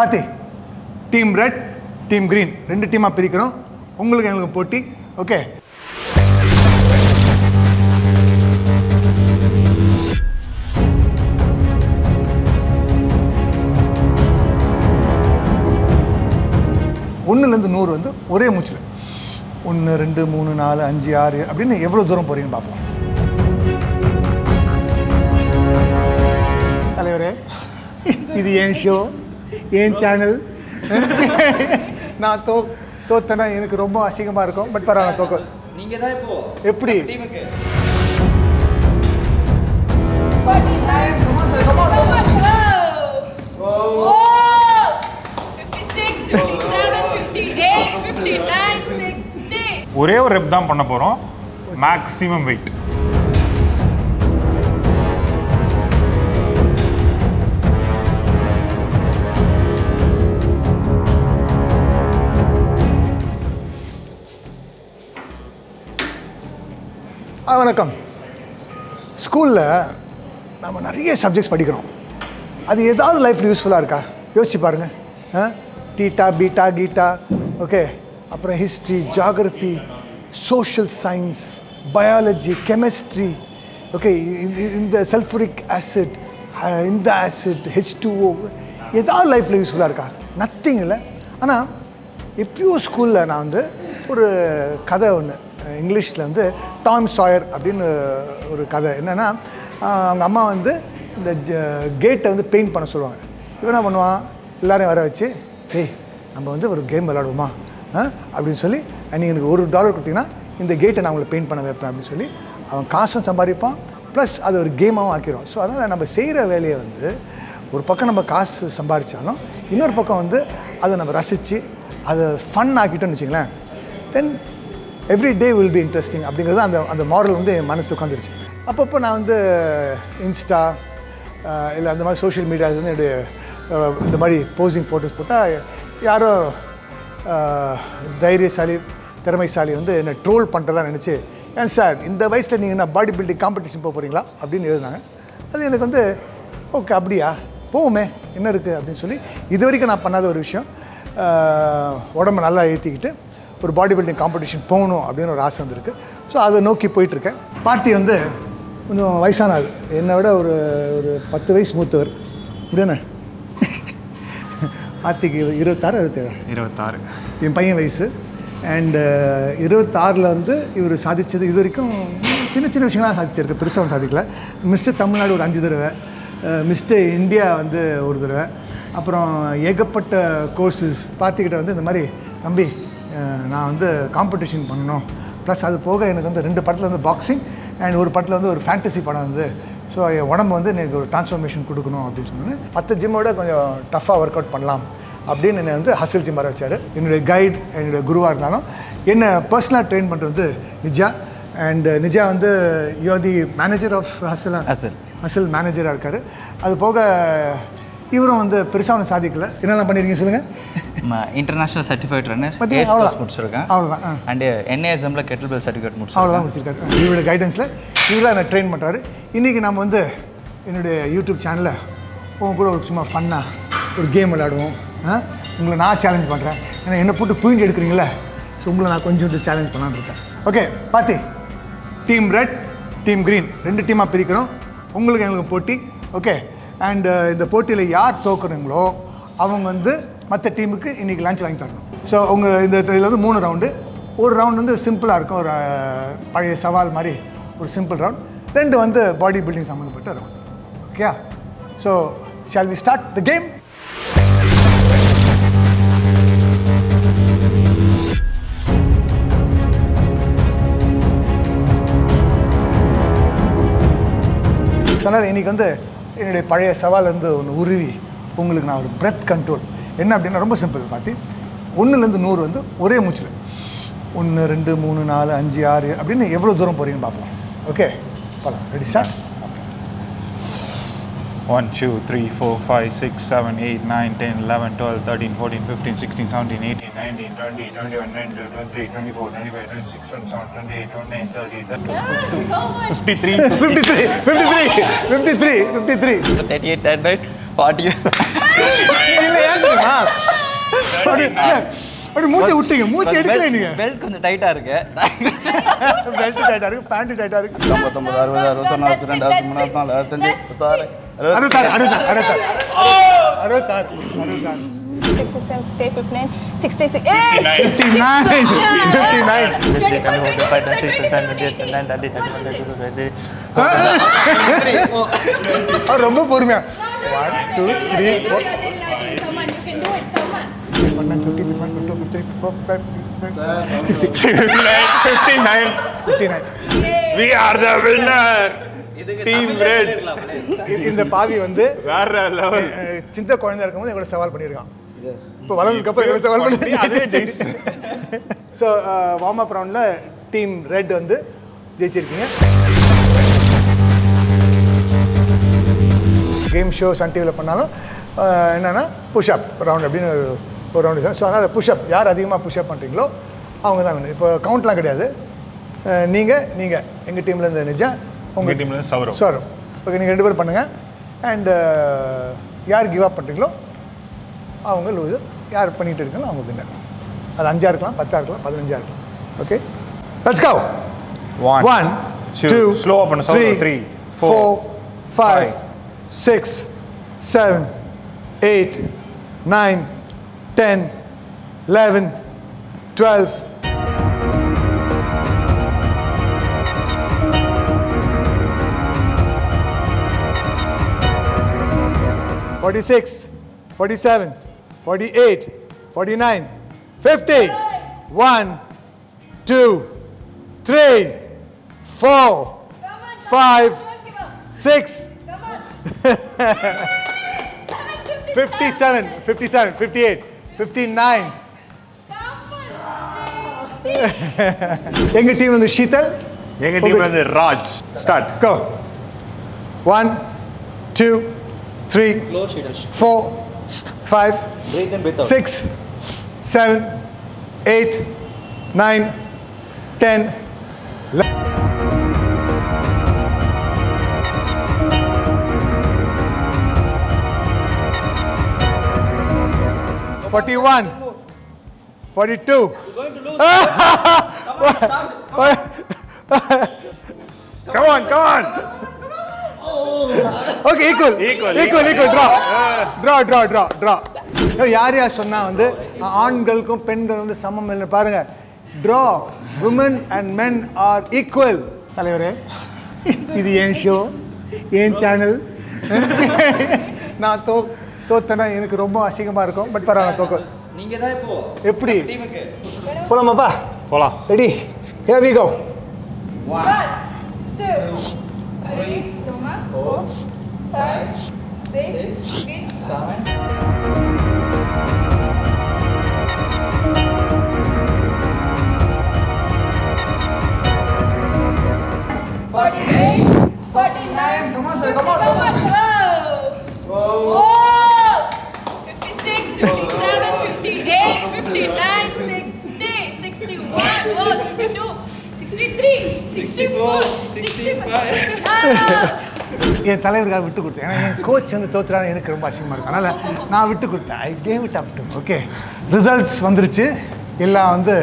பார்த்து team red team green ரெண்டு டீமாக பிரிக்கிறோம். உங்களுக்கு எங்களுக்கு போட்டி. ஓகே ஒன்றுலேருந்து 100 வந்து ஒரே மூச்சில் 1 2 3 4 5 6 அப்படின்னு எவ்வளோ தூரம் போகிறீங்கன்னு பார்ப்போம். தலைவரே, இது என் ஷோ, என் சேனல். நான் தோத்தனா எனக்கு ரொம்ப அசிங்கமாக இருக்கும். பட் பரவாயில்ல, தோக்க நீங்கள் தான் இப்போ எப்படி ஒரே ஒரு ரெப் தான் பண்ண போகிறோம். Maximum weight. வணக்கம். ஸ்கூலில் நம்ம நிறைய சப்ஜெக்ட்ஸ் படிக்கிறோம். அது ஏதாவது லைஃப்பில் யூஸ்ஃபுல்லாக இருக்கா? யோசிச்சு பாருங்கள். டீட்டா பீட்டா கீட்டா, ஓகே, அப்புறம் history, geography, social science, biology, chemistry, okay, இந்த சல்ஃபூரிக் ஆசிட், இந்த ஆசிட் H2O, ஏதாவது லைஃப்பில் யூஸ்ஃபுல்லாக இருக்கா? நத்திங் இல்லை. ஆனால் எப்பயோ ஸ்கூலில் நான் வந்து ஒரு கதை ஒன்று, இங்கிலீஷில் வந்து டாம் சாயர் அப்படின்னு ஒரு கதை. என்னென்னா, அவங்க அம்மா வந்து இந்த கேட்டை வந்து பெயிண்ட் பண்ண சொல்லுவாங்க. இவன் என்ன பண்ணுவான், எல்லோரையும் வர வச்சு, ஏய் நம்ம வந்து ஒரு கேம் விளாடுவோமா அப்படின்னு சொல்லி, நீங்கள் எனக்கு $1 கொடுத்தீங்கன்னா இந்த கேட்டை நான் உங்களை பெயிண்ட் பண்ண வைப்பேன் அப்படின்னு சொல்லி அவன் காசும் சம்பாதிப்பான், ப்ளஸ் அது ஒரு கேமாகவும் ஆக்கிடுவான். ஸோ அதனால் நம்ம செய்கிற வேலையை வந்து ஒரு பக்கம் நம்ம காசு சம்பாதிச்சாலும் இன்னொரு பக்கம் வந்து அதை நம்ம ரசித்து அதை ஃபன் ஆக்கிட்டோன்னு வச்சுங்களேன், then every day will be interesting அப்படிங்கிறது அந்த அந்த மாரல் வந்து என் மனசில் உட்காந்துருச்சு. அப்பப்போ நான் வந்து இன்ஸ்டா இல்லை அந்த மாதிரி சோஷியல் மீடியாவில் வந்து என்னுடைய இந்த மாதிரி போஸிங் ஃபோட்டோஸ் போட்டால் யாரோ தைரியசாலி திறமைசாலி வந்து என்னை ட்ரோல் பண்ணுறதான் நினச்சி, ஏன் சார் இந்த வயசில் நீங்கள் என்ன பாடி பில்டிங் காம்படிஷன் போக போகிறீங்களா அப்படின்னு எழுதினாங்க. அது எனக்கு வந்து ஓகே அப்படியா போவோமே என்ன இருக்குது அப்படின்னு சொல்லி, இது வரைக்கும் நான் பண்ணாத ஒரு விஷயம், உடம்பை நல்லா ஏற்றிக்கிட்டு ஒரு பாடி பில்டிங் காம்படிஷன் போகணும் அப்படின்னு ஒரு ஆசை வந்திருக்கு. ஸோ அதை நோக்கி போயிட்டுருக்கேன். பார்ட்டி வந்து கொஞ்சம் வயசான ஆள், என்னை விட ஒரு 10 வயசு மூத்தவர் அப்படின்னா. பார்த்திக்கு 26 என் பையன் வயசு. அண்டு 26 வந்து இவர் சாதித்தது இது வரைக்கும் சின்ன சின்ன விஷயங்களாக சாதிச்சிருக்கு, பெருசாக சாதிக்கலை. மிஸ்டர் தமிழ்நாடு ஒரு 5 தடவை, மிஸ்டர் இந்தியா வந்து 1 தடவை, அப்புறம் ஏகப்பட்ட கோர்ஸஸ். பார்த்திக்கிட்ட வந்து இந்த மாதிரி, தம்பி நான் வந்து காம்படிஷன் பண்ணணும், ப்ளஸ் அது போக எனக்கு வந்து 2 படத்தில் வந்து பாக்ஸிங் அண்ட் ஒரு படத்தில் வந்து ஒரு ஃபேண்டசி படம் வந்து, ஸோ என் உடம்பு வந்து எனக்கு ஒரு டிரான்ஸ்ஃபர்மேஷன் கொடுக்கணும் அப்படின்னு சொன்னேன். மற்ற ஜிம்மோட கொஞ்சம் டஃப்பாக ஒர்க் அவுட் பண்ணலாம் அப்படின்னு என்னை வந்து ஹஸல் ஜிம் வர வச்சார். என்னுடைய கைட், என்னுடைய குருவாக இருந்தாலும் என்னை பர்சனலாக ட்ரெயின் பண்ணுறது வந்து நிஜா. அண்ட் நிஜா வந்து you are the manager of Hustle, Hustle மேனேஜராக இருக்கார். அது போக இவரும் வந்து பெருசாக ஒன்றும் சாதிக்கலை. என்னென்ன பண்ணியிருக்கீங்க சொல்லுங்கள். இன்டர்நேஷனல் சர்டிஃபைட் ரன்னர் முடிச்சிருக்கேன், அவ்வளோதான். And NASM Kettle bell certificate முடிச்சு, அவ்வளோதான் முடிச்சிருக்காரு. இவரோட கைடன்ஸில் இவராக என்னை ட்ரெயின் பண்ணுறாரு. இன்றைக்கி நம்ம வந்து என்னுடைய யூடியூப் சேனலில் உங்கள் கூட ஒரு சும்மா ஃபன்னாக ஒரு கேம் விளையாடுவோம். உங்களை நான் சேலஞ்ச் பண்ணுறேன், ஏன்னா என்னை போட்டு புரிஞ்சு எடுக்கிறீங்களே, ஸோ உங்களை நான் கொஞ்சம் சேலஞ்ச் பண்ணான்னு இருக்கேன். ஓகே பார்த்தி, டீம் ரெட் டீம் க்ரீன் ரெண்டு டீமாக பிரிக்கிறோம். உங்களுக்கு எங்களுக்கு போட்டி. ஓகே, அண்டு இந்த போட்டியில் யார் தோக்குறீங்களோ அவங்க வந்து மற்ற டீமுக்கு இன்றைக்கி லஞ்ச் வாங்கி தரணும். ஸோ உங்கள் இந்த இதில் வந்து 3 ரவுண்டு. ஒரு ரவுண்ட் வந்து சிம்பிளாக இருக்கும், ஒரு பழைய சவால் மாதிரி ஒரு சிம்பிள் ரவுண்ட். 2 வந்து பாடி பில்டிங் சம்மந்தப்பட்ட round. Okay, so shall we start the game? சொன்னால் இன்றைக்கி வந்து என்னுடைய பழைய சவால் வந்து ஒன்று உருவி உங்களுக்கு நான் ஒரு பிரெத் கண்ட்ரோல் என்ன அப்படின்னா ரொம்ப சிம்பிள். பார்த்து 1 லேருந்து 100 வந்து ஒரே மூச்சில் 1 2 3 4 5 6 அப்படின்னு எவ்வளோ தூரம் போகிறீங்கன்னு பார்ப்போம். ஓகே பார்க்கலாம். Ready sir? 1 2 3 4 5 6 7 8 9 10 11 12 13 14 15 16 17 18 19 20 21 22 23 54 25 26 27 28 29 30 31 32 33 33 33 38 at night 40 இல்லையா? அப்படி மூச்சை விட்டீங்க, மூச்சை எடுக்கல நீங்க. பெல்ட் கொஞ்சம் டைட்டா இருக்கு, பெல்ட் டைட்டா இருக்கு, பேண்ட் டைட்டா இருக்கு. 1956 ரொம்ப பொறுமையா 1 2 3 4 5 6 7 8 9 we are the winner. Team Red. இந்த பாவி வந்து வேற லெவல். சின்ன குழந்தை இருக்கும்போது எங்களோட சவால் பண்ணியிருக்கான், இப்போ வளர்ந்ததுக்கு அப்புறம் எங்களோட சவால் பண்ணி. ஸோ வார்ம் அப் ரவுண்டில் டீம் ரெட் வந்து ஜெயிச்சிருக்கீங்க. கேம் ஷோ சன் டிவியில் பண்ணாலும் என்னென்னா புஷ்அப் ரவுண்ட் அப்படின்னு ஒரு ரவுண்ட். ஸோ அதனால் புஷ்அப் யார் அதிகமாக புஷ்அப் பண்ணுறீங்களோ அவங்க தான் வேணும். இப்போ கவுண்ட்லாம் கிடையாது. நீங்கள் எங்கள் டீம்லேருந்து நிஜா, உங்கள் டீம்லேருந்து சௌரவ். சௌரவ் ஓகே, நீங்கள் ரெண்டு பேரும் பண்ணுங்கள். அண்டு யார் கிவ் அப் பண்ணுறீங்களோ அவங்க லூசர், யார் பண்ணிகிட்டு இருக்காங்களோ அவங்க வின்னர். அது 5 இருக்கலாம், 10 இருக்கலாம், 15 இருக்கலாம். ஓகே, லெட்ஸ் கோ. 1 2 ஸ்லோவா பண்ணு Saurav. 3 4 5 6 7 8 9 10 11 12. $46, $47, $48, $49, $50. 1, 2, 3, 4, 5, 6. 57, 58, 59. Your team is Sheetal. Your team is Raj. Start. Go. 1, 2, 3, 4, 5, 6, 7, 8, 9, 10. $41, $42. Come on, come on. Okay, equal. Draw. So, யார் சொன்னா வந்து ஆண்களுக்கும் பெண்கள் வந்து சமம் இல்லை பாருங்க. Draw. Women and men are equal. தலைவரே, இது ஏன் ஷோ, ஏன் சேனல். நான் தோத்தனா எனக்கு ரொம்ப அசிங்கமா இருக்கும், பட் பரவாயில்ல, தோக்க நீங்க தான். இப்போ எப்படி போலாமாப்பா? போலாம். Ready, here we go. 1 2 3 4 5 6 7. $48, $49. Come on. Whoa. 56, 57, 58, 59, 60, 61. Whoa. 62, 63, 64, 65. என் தலைவருக்காக விட்டு கொடுத்தேன். ஏன்னா என் கோச் வந்து தோற்றுறாங்க, எனக்கு ரொம்ப அசிங்கமாக இருக்கும். அதனால் நான் விட்டு கொடுத்தேன். I gave it up to. Okay, results வந்துருச்சு. எல்லாம் வந்து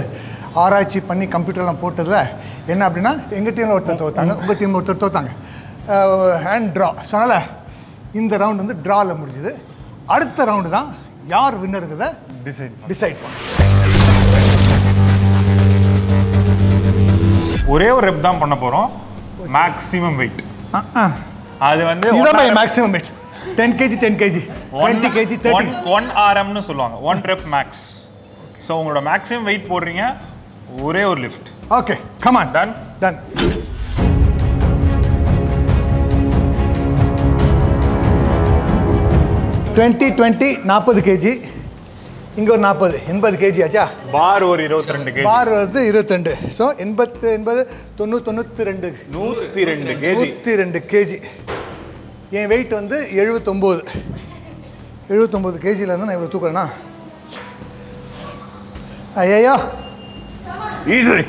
ஆராய்ச்சி பண்ணி கம்ப்யூட்டர்லாம் போட்டதில் என்ன அப்படின்னா, எங்கள் டீமில் ஒருத்தர் தோற்றாங்க, உங்கள் டீமில் ஒருத்தர் தோற்றாங்க. Hand draw. ஸோ அதனால் இந்த ரவுண்ட் வந்து ட்ராவில் முடிஞ்சுது. அடுத்த ரவுண்டு தான் யார் வின்னருங்கிறத டிசைட் பண்ணுவோம். ஒரே ஒரு ரெப் தான் பண்ண போகிறோம். மேக்ஸிமம் வெயிட் அது வந்து maximum weight 10 kg 10 kg 20 kg 30 1 RM னு சொல்லுவாங்க. 1 rep max. சோ உங்களோட மேக்ஸிமம் வெயிட் போடுறீங்க, ஒரே ஒரு lift. Okay, come on. Done. $20 40 kg, இங்கே ஒரு 80 kg ஆச்சா. பார் ஒரு 22 kg. பார் வந்து 22. So 80 90 92 102 kg. என் வெயிட் வந்து 79 kgயில் வந்து நான் இவ்வளோ தூக்குறேண்ணா. ஐயா easy.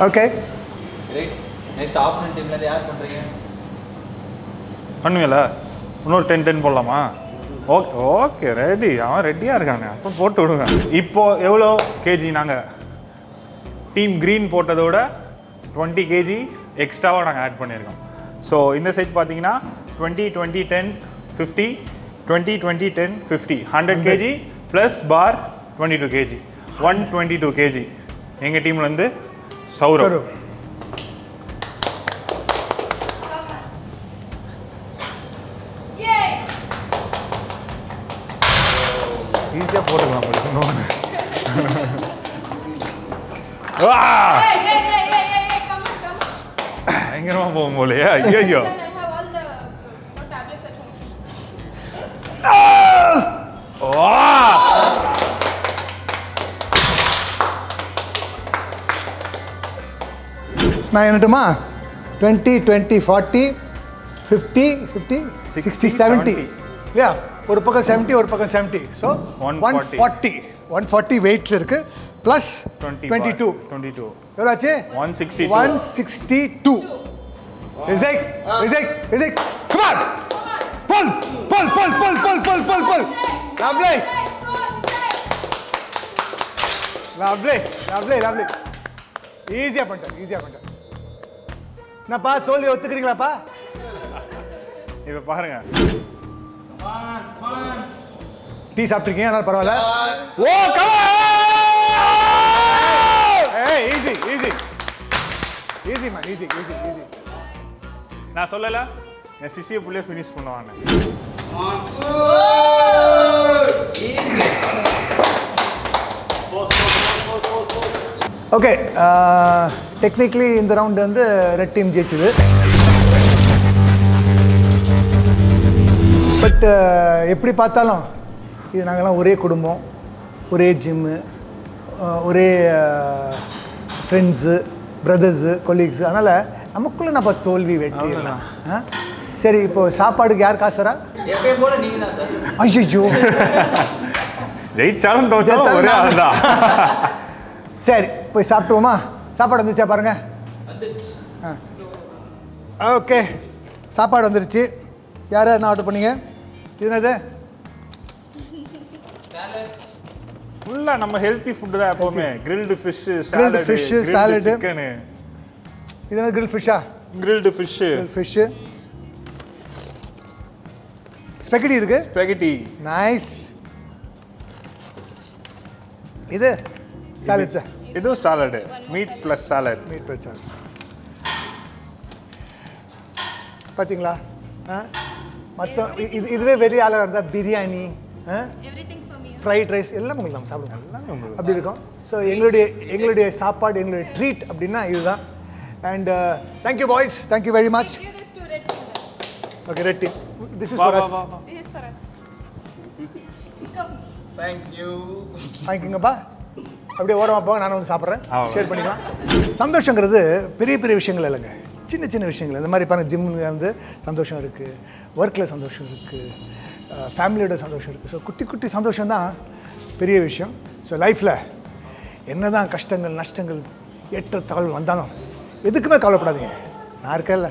Okay. Great. Next opponent team la yaar pandreenga? Pannuvela. Innor 10-10 podalama. Okay, okay, ready. Avan ready ah irukanga. Appo potu vidunga. Ippo evlo kg naanga team green போட்டதோட 20 kg extra va naanga add பண்ணிருக்கோம். So இந்த side பாத்தீங்கன்னா 20 20 10 50, 20 20 10 50, 100 kg plus bar 22 kg, 122 kg. எங்க டீம்ல இருந்து சௌரவ். ஏய் ஈஸியா போடலாம் போல. வா! ஏய் ஏய் ஏய் ஏய் கம் கம். எங்கமா போவோம் போல. ஐயோ. நான் என்னட்டுமா 20 20 40 50 50 60 70, இல்லையா? ஒரு பக்கம் 70, ஒரு பக்கம் 70. ஸோ 140 வெயிட்ஸ் இருக்கு. ப்ளஸ் 22 எவ்வளோச்சு? 162. Come on. Pull. Lovely. ஈஸியாக பண்ணிட்டேன். என்னப்பா தோல்வி ஒத்துக்கிறீங்களாப்பா? இப்போ பாருங்க, டீ சாப்பிட்ருக்கீங்க, அதனால பரவாயில்ல. Oh come on, easy. நான் சொல்லலை, என் சிசியை புள்ளையே ஃபினிஷ் பண்ணுவாங்க. ஓகே, டெக்னிக்கலி இந்த ரவுண்டு வந்து ரெட் டீம் ஜெயிச்சுது. பட் எப்படி பார்த்தாலும் இது நாங்கள்லாம் ஒரே குடும்பம், ஒரே ஜிம்மு, ஒரே ஃப்ரெண்ட்ஸு, பிரதர்ஸு, கொலீக்ஸு. அதனால் நமக்குள்ளே நம்ம தோல்வி வெட்டிடலாம். சரி, இப்போது சாப்பாடுக்கு யார் காசுரா? ஐயோ, ஜெயிச்சாலும் தோற்றாலும் ஒரே ஆள் தான். சரி, போய் சாப்பிடுவோமா? சாப்பாடு வந்துச்சா பாருங்க. ஓகே, சாப்பாடு வந்துருச்சு. யார் என்ன ஆர்டர் பண்ணீங்க? இது என்னது? ஃபுல்லாக நம்ம ஹெல்த்தி ஃபுட்டு தான் எப்போவுமே. Grilled fish, salad, chicken. இது என்ன கிரில் ஃபிஷ்ஷா? Grilled fish. ஸ்பெகட்டி இருக்குது. நைஸ். இது சாலட் சார். இது சாலடு, மீட் ப்ளஸ் சாலட். பார்த்தீங்களா? மற்ற இதுவே வெறி அழகாக இருந்தால் பிரியாணி, ஃப்ரைட் ரைஸ் எல்லாம் உங்களுக்கு நம்ம சாப்பிடுவோம், அப்படி இருக்கும். ஸோ எங்களுடைய சாப்பாடு, எங்களுடைய ட்ரீட் அப்படின்னா இதுதான். And thank you boys, thank you very much. Okay, red team, this is for us. தேங்க்யூங்கப்பா. அப்படியே ஓரமாக போக, நானும் வந்து சாப்பிட்றேன், ஷேர் பண்ணிக்கலாம். சந்தோஷங்கிறது பெரிய விஷயங்கள் இல்லைங்க, சின்ன விஷயங்கள். இந்த மாதிரி பாருங்கள், ஜிம்மில் வந்து சந்தோஷம் இருக்குது, ஒர்க்கில் சந்தோஷம் இருக்குது, ஃபேமிலியோட சந்தோஷம் இருக்குது. ஸோ குட்டி சந்தோஷம் தான் பெரிய விஷயம். ஸோ லைஃப்பில் என்ன தான் கஷ்டங்கள், நஷ்டங்கள், ஏற்றத்தாழ்வு வந்தாலும் எதுக்குமே கவலைப்படாதீங்க. நான் இருக்கேன்ல.